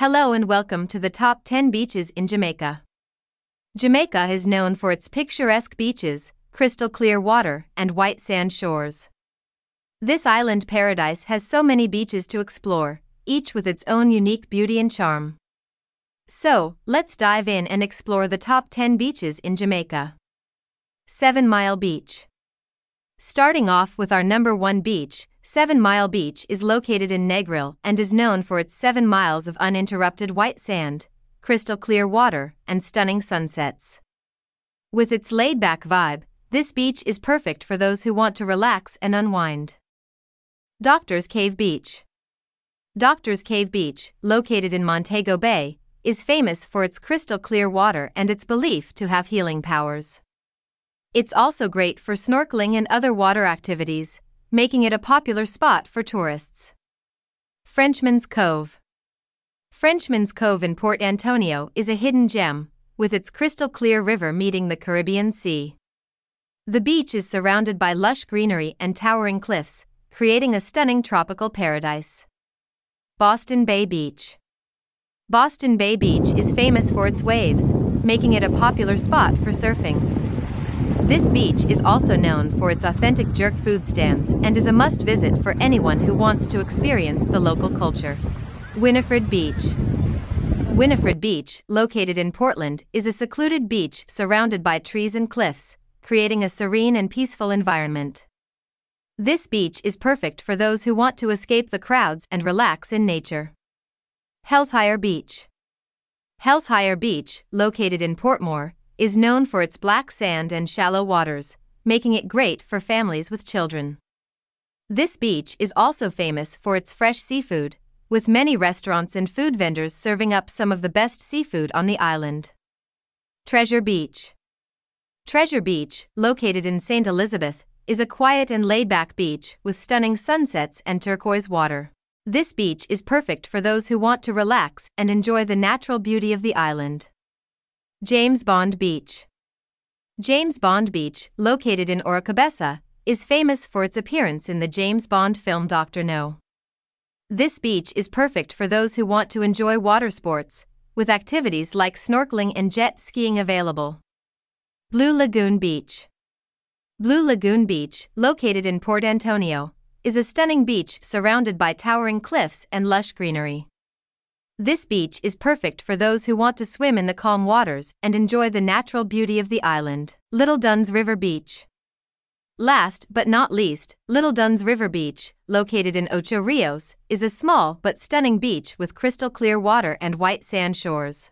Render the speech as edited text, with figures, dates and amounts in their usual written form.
Hello and welcome to the top 10 beaches in Jamaica. Jamaica is known for its picturesque beaches, crystal clear water, and white sand shores. This island paradise has so many beaches to explore, each with its own unique beauty and charm. So, let's dive in and explore the top 10 beaches in Jamaica. 7 Mile Beach. Starting off with our number 1 beach, 7 Mile Beach is located in Negril and is known for its 7 miles of uninterrupted white sand, crystal clear water, and stunning sunsets. With its laid-back vibe, this beach is perfect for those who want to relax and unwind. Doctor's Cave Beach. Doctor's Cave Beach, located in Montego Bay, is famous for its crystal clear water and its belief to have healing powers. It's also great for snorkeling and other water activities, making it a popular spot for tourists. Frenchman's Cove. Frenchman's Cove in Port Antonio is a hidden gem, with its crystal clear river meeting the Caribbean Sea. The beach is surrounded by lush greenery and towering cliffs, creating a stunning tropical paradise. Boston Bay Beach. Boston Bay Beach is famous for its waves, making it a popular spot for surfing. This beach is also known for its authentic jerk food stands and is a must-visit for anyone who wants to experience the local culture. Winifred Beach. Winifred Beach, located in Portland, is a secluded beach surrounded by trees and cliffs, creating a serene and peaceful environment. This beach is perfect for those who want to escape the crowds and relax in nature. Hellshire Beach. Hellshire Beach, located in Portmore, is known for its black sand and shallow waters, making it great for families with children. This beach is also famous for its fresh seafood, with many restaurants and food vendors serving up some of the best seafood on the island. Treasure Beach. Treasure Beach, located in St. Elizabeth, is a quiet and laid-back beach with stunning sunsets and turquoise water. This beach is perfect for those who want to relax and enjoy the natural beauty of the island. James Bond Beach. James Bond Beach, located in Orocabeza, is famous for its appearance in the James Bond film Dr. No. This beach is perfect for those who want to enjoy water sports, with activities like snorkeling and jet skiing available. Blue Lagoon Beach. Blue Lagoon Beach, located in Port Antonio, is a stunning beach surrounded by towering cliffs and lush greenery. This beach is perfect for those who want to swim in the calm waters and enjoy the natural beauty of the island. Little Dunn's River Beach. Last but not least, Little Dunn's River Beach, located in Ocho Rios, is a small but stunning beach with crystal clear water and white sand shores.